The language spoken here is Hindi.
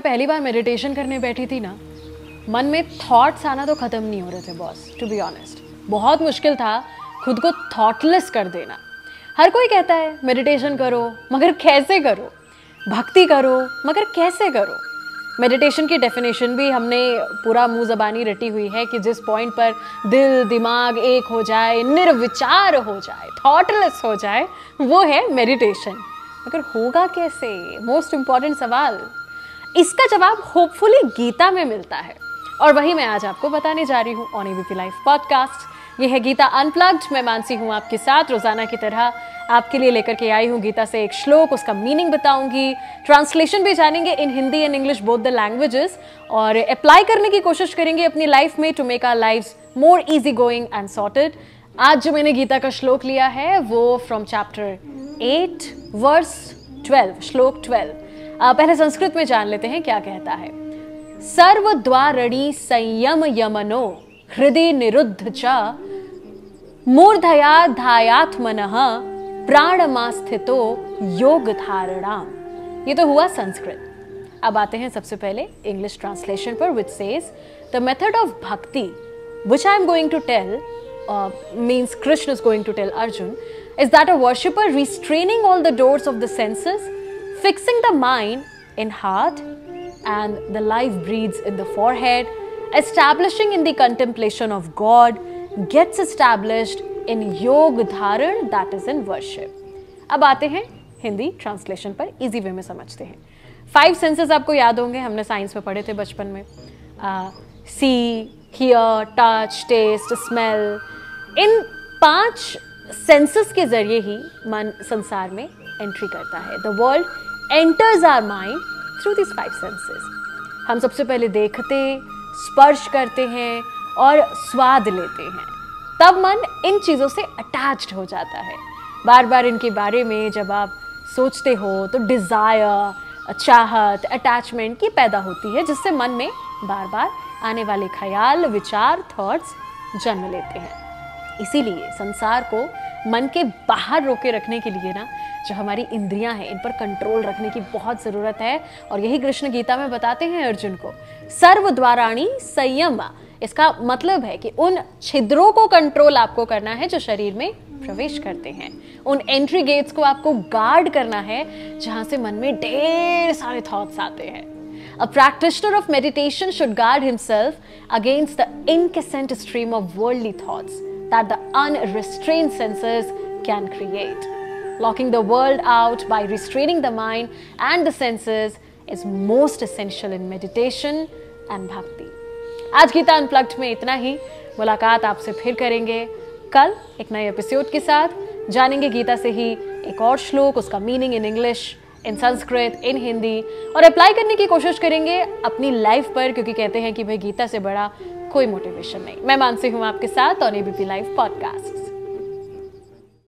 मैं पहली बार मेडिटेशन करने बैठी थी ना, मन में थॉट्स आना तो ख़त्म नहीं हो रहे थे बॉस, टू बी ऑनेस्ट। बहुत मुश्किल था खुद को थॉटलेस कर देना। हर कोई कहता है मेडिटेशन करो, मगर कैसे करो, भक्ति करो मगर कैसे करो। मेडिटेशन की डेफिनेशन भी हमने पूरा मुँह ज़बानी रटी हुई है कि जिस पॉइंट पर दिल दिमाग एक हो जाए, निर्विचार हो जाए, थॉटलेस हो जाए, वो है मेडिटेशन। मगर होगा कैसे, मोस्ट इम्पॉर्टेंट सवाल। इसका जवाब होपफुली गीता में मिलता है और वही मैं आज आपको बताने जा रही हूँ ऑन एबीपी लाइव पॉडकास्ट। ये है गीता अनप्लग्ड। मैं मानसी हूँ आपके साथ। रोज़ाना की तरह आपके लिए लेकर के आई हूँ गीता से एक श्लोक, उसका मीनिंग बताऊंगी, ट्रांसलेशन भी जानेंगे in Hindi and English, both the languages, और अप्लाई करने की कोशिश करेंगे अपनी लाइफ में to make our lives more easy going and sorted. आज जो मैंने गीता का श्लोक लिया है वो फ्रॉम चैप्टर 8 वर्स 12, श्लोक 12। पहले संस्कृत में जान लेते हैं क्या कहता है। सर्व द्वारणी संयम यमनो हृदय निरुद्ध च मूर्धया धायात्मनः प्राणमास्थितो योग धारणाम। ये तो हुआ संस्कृत। अब आते हैं सबसे पहले इंग्लिश ट्रांसलेशन पर, which says the method of bhakti which I am going to tell, means Krishna is going to tell Arjun, is that a worshipper restraining all the doors of the senses, fixing the mind in heart and the life breaths in the forehead, establishing in the contemplation of God, gets established in yoga dharan, that is in worship. अब आते हैं हिंदी ट्रांसलेशन पर, इजी वे में समझते हैं। 5 सेंसेस आपको याद होंगे, हमने साइंस में पढ़े थे बचपन में। See, hear, touch, taste, smell. इन 5 सेंसेस के जरिए ही मन संसार में एंट्री करता है। The world enters our mind through this 5 senses. हम सबसे पहले देखते, स्पर्श करते हैं और स्वाद लेते हैं, तब मन इन चीज़ों से अटैच्ड हो जाता है। बार बार इनके बारे में जब आप सोचते हो तो डिज़ायर, चाहत, अटैचमेंट की पैदा होती है, जिससे मन में बार बार आने वाले ख्याल, विचार, थॉट्स जन्म लेते हैं। इसीलिए संसार को मन के बाहर रोके रखने के लिए ना, जो हमारी इंद्रियां हैं, इन पर कंट्रोल रखने की बहुत ज़रूरत है। और यही कृष्ण गीता में बताते हैं अर्जुन को, सर्व द्वाराणी संयम। इसका मतलब है कि उन छिद्रों को कंट्रोल आपको करना है जो शरीर में प्रवेश करते हैं, उन एंट्री गेट्स को आपको गार्ड करना है जहां से मन में ढेर सारे थॉट्स आते हैं। A practitioner of meditation should guard himself against the incessant stream of worldly thoughts that the unrestrained senses can create. Locking the world out by restraining the mind and the senses is most essential in meditation and bhakti. आज गीता अनप्लग्ड में इतना ही। मुलाकात आपसे फिर करेंगे कल एक नए एपिसोड के साथ। जानेंगे गीता से ही एक और श्लोक, उसका meaning in English, in Sanskrit, in Hindi, और अप्लाई करने की कोशिश करेंगे अपनी लाइफ पर, क्योंकि कहते हैं कि भाई गीता से बड़ा कोई मोटिवेशन नहीं। मैं मानसी हूँ आपके साथ और एबीपी लाइव पॉडकास्ट।